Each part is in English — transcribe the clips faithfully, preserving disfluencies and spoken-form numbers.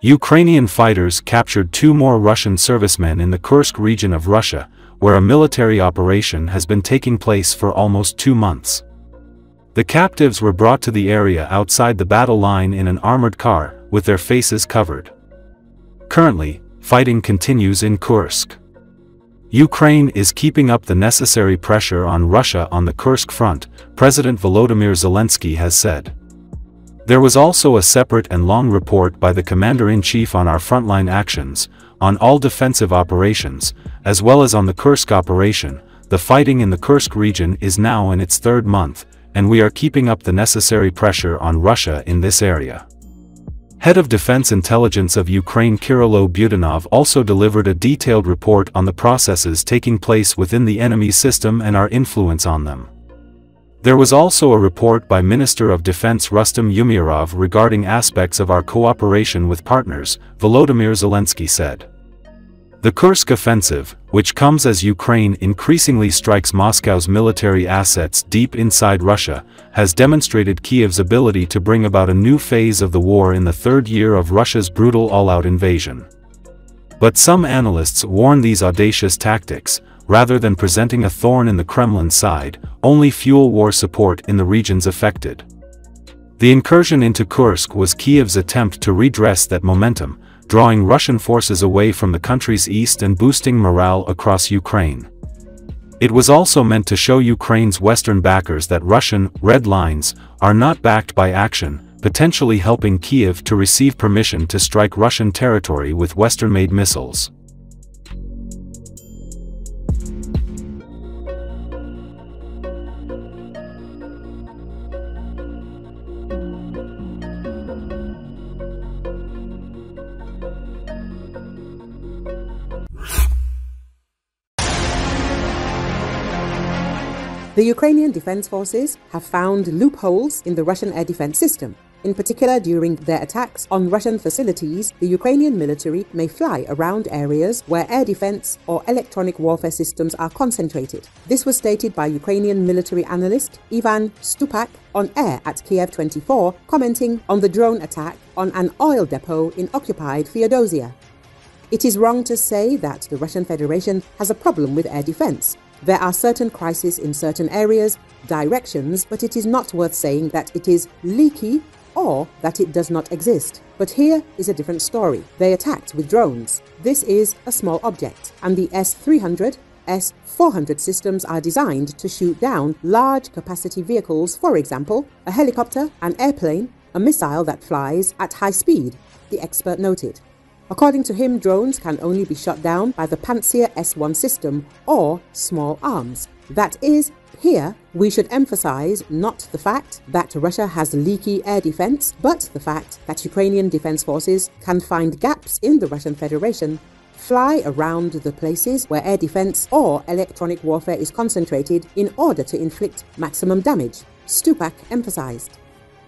Ukrainian fighters captured two more Russian servicemen in the Kursk region of Russia, where a military operation has been taking place for almost two months. The captives were brought to the area outside the battle line in an armored car, with their faces covered. Currently, fighting continues in Kursk. Ukraine is keeping up the necessary pressure on Russia on the Kursk front, President Volodymyr Zelenskyy has said. There was also a separate and long report by the Commander-in-Chief on our frontline actions, on all defensive operations, as well as on the Kursk operation. The fighting in the Kursk region is now in its third month, and we are keeping up the necessary pressure on Russia in this area. Head of Defense Intelligence of Ukraine Kyrylo Budanov also delivered a detailed report on the processes taking place within the enemy system and our influence on them. There was also a report by Minister of Defense Rustem Umierov regarding aspects of our cooperation with partners, Volodymyr Zelenskyy said. The Kursk offensive, which comes as Ukraine increasingly strikes Moscow's military assets deep inside Russia, has demonstrated Kyiv's ability to bring about a new phase of the war in the third year of Russia's brutal all-out invasion. But some analysts warn these audacious tactics, rather than presenting a thorn in the Kremlin's side, only fuel war support in the regions affected. The incursion into Kursk was Kyiv's attempt to redress that momentum, drawing Russian forces away from the country's east and boosting morale across Ukraine. It was also meant to show Ukraine's Western backers that Russian red lines are not backed by action, potentially helping Kyiv to receive permission to strike Russian territory with Western-made missiles. The Ukrainian Defense Forces have found loopholes in the Russian air defense system. In particular, during their attacks on Russian facilities, the Ukrainian military may fly around areas where air defense or electronic warfare systems are concentrated. This was stated by Ukrainian military analyst Ivan Stupak on air at Kiev twenty-four, commenting on the drone attack on an oil depot in occupied Feodosia. It is wrong to say that the Russian Federation has a problem with air defense. There are certain crises in certain areas, directions, but it is not worth saying that it is leaky or that it does not exist. But here is a different story. They attacked with drones. This is a small object, and the S three hundred, S four hundred systems are designed to shoot down large capacity vehicles, for example, a helicopter, an airplane, a missile that flies at high speed, the expert noted. According to him, drones can only be shot down by the Pantsir S one system or small arms. That is, here we should emphasize not the fact that Russia has leaky air defense, but the fact that Ukrainian defense forces can find gaps in the Russian Federation, fly around the places where air defense or electronic warfare is concentrated in order to inflict maximum damage, Stupak emphasized.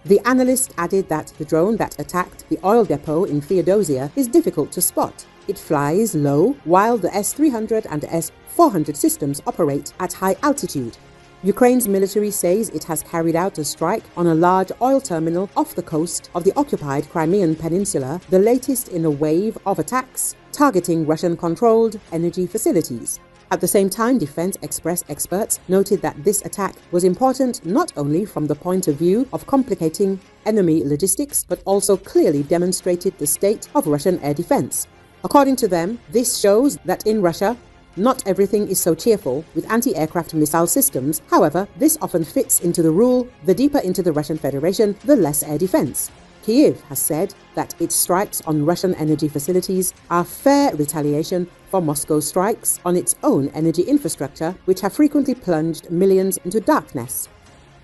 The analyst added that the drone that attacked the oil depot in Feodosia is difficult to spot. It flies low, while the S three hundred and S four hundred systems operate at high altitude. Ukraine's military says it has carried out a strike on a large oil terminal off the coast of the occupied Crimean Peninsula, the latest in a wave of attacks targeting Russian-controlled energy facilities. At the same time, Defense Express experts noted that this attack was important not only from the point of view of complicating enemy logistics, but also clearly demonstrated the state of Russian air defense. According to them, this shows that in Russia, not everything is so cheerful with anti-aircraft missile systems. However, this often fits into the rule, the deeper into the Russian Federation, the less air defense. Kyiv has said that its strikes on Russian energy facilities are fair retaliation for Moscow's strikes on its own energy infrastructure, which have frequently plunged millions into darkness.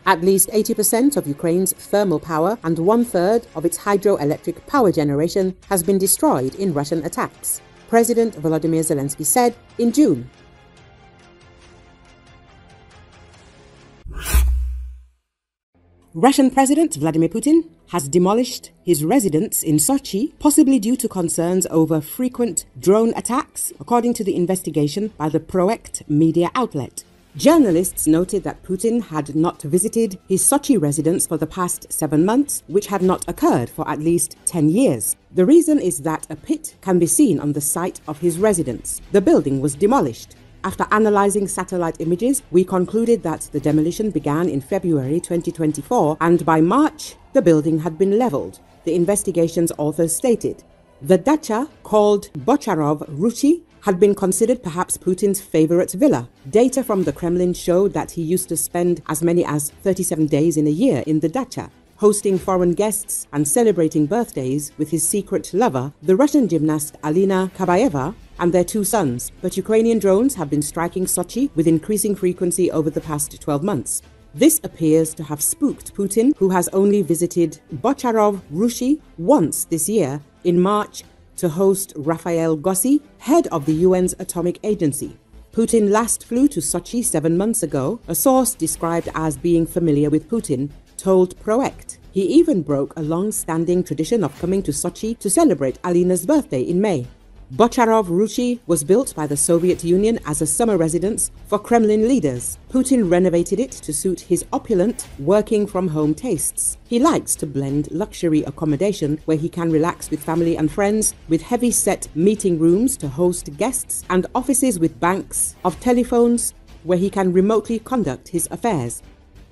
At least eighty percent of Ukraine's thermal power and one-third of its hydroelectric power generation has been destroyed in Russian attacks, President Volodymyr Zelenskyy said in June. Russian President Vladimir Putin has demolished his residence in Sochi, possibly due to concerns over frequent drone attacks, according to the investigation by the Proekt media outlet. Journalists noted that Putin had not visited his Sochi residence for the past seven months, which had not occurred for at least ten years. The reason is that a pit can be seen on the site of his residence. The building was demolished. After analyzing satellite images, we concluded that the demolition began in February twenty twenty-four, and by March, the building had been leveled, the investigation's authors stated. The dacha, called Bocharov Ruchey, had been considered perhaps Putin's favorite villa. Data from the Kremlin showed that he used to spend as many as thirty-seven days in a year in the dacha, hosting foreign guests and celebrating birthdays with his secret lover, the Russian gymnast Alina Kabaeva, and their two sons. But Ukrainian drones have been striking Sochi with increasing frequency over the past twelve months. This appears to have spooked Putin, who has only visited Bocharov Ruchey once this year, in March, to host Rafael Grossi, head of the U N's Atomic Agency. Putin last flew to Sochi seven months ago, a source described as being familiar with Putin told Proekt. He even broke a long-standing tradition of coming to Sochi to celebrate Alina's birthday in May. Bocharov Ruchey was built by the Soviet Union as a summer residence for Kremlin leaders. Putin renovated it to suit his opulent, working-from-home tastes. He likes to blend luxury accommodation where he can relax with family and friends, with heavy-set meeting rooms to host guests and offices with banks of telephones where he can remotely conduct his affairs.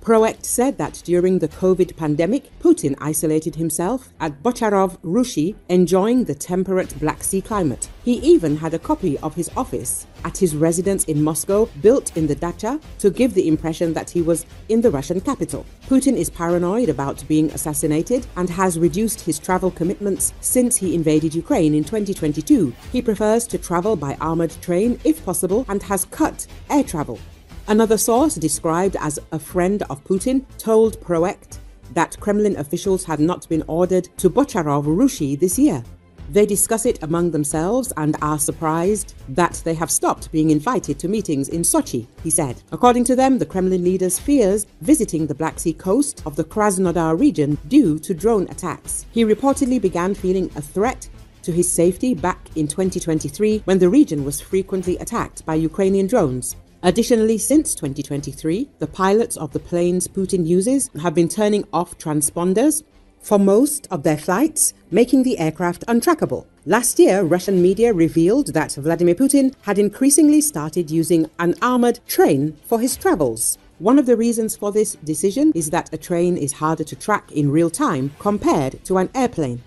Proekt said that during the COVID pandemic, Putin isolated himself at Bocharov Ruchey, enjoying the temperate Black Sea climate. He even had a copy of his office at his residence in Moscow, built in the dacha, to give the impression that he was in the Russian capital. Putin is paranoid about being assassinated and has reduced his travel commitments since he invaded Ukraine in twenty twenty-two. He prefers to travel by armored train if possible and has cut air travel. Another source, described as a friend of Putin, told Proekt that Kremlin officials had not been ordered to Bocharov Ruchey this year. They discuss it among themselves and are surprised that they have stopped being invited to meetings in Sochi, he said. According to them, the Kremlin leaders fears visiting the Black Sea coast of the Krasnodar region due to drone attacks. He reportedly began feeling a threat to his safety back in twenty twenty-three when the region was frequently attacked by Ukrainian drones. Additionally, since twenty twenty-three, the pilots of the planes Putin uses have been turning off transponders for most of their flights, making the aircraft untrackable. Last year, Russian media revealed that Vladimir Putin had increasingly started using an armored train for his travels. One of the reasons for this decision is that a train is harder to track in real time compared to an airplane.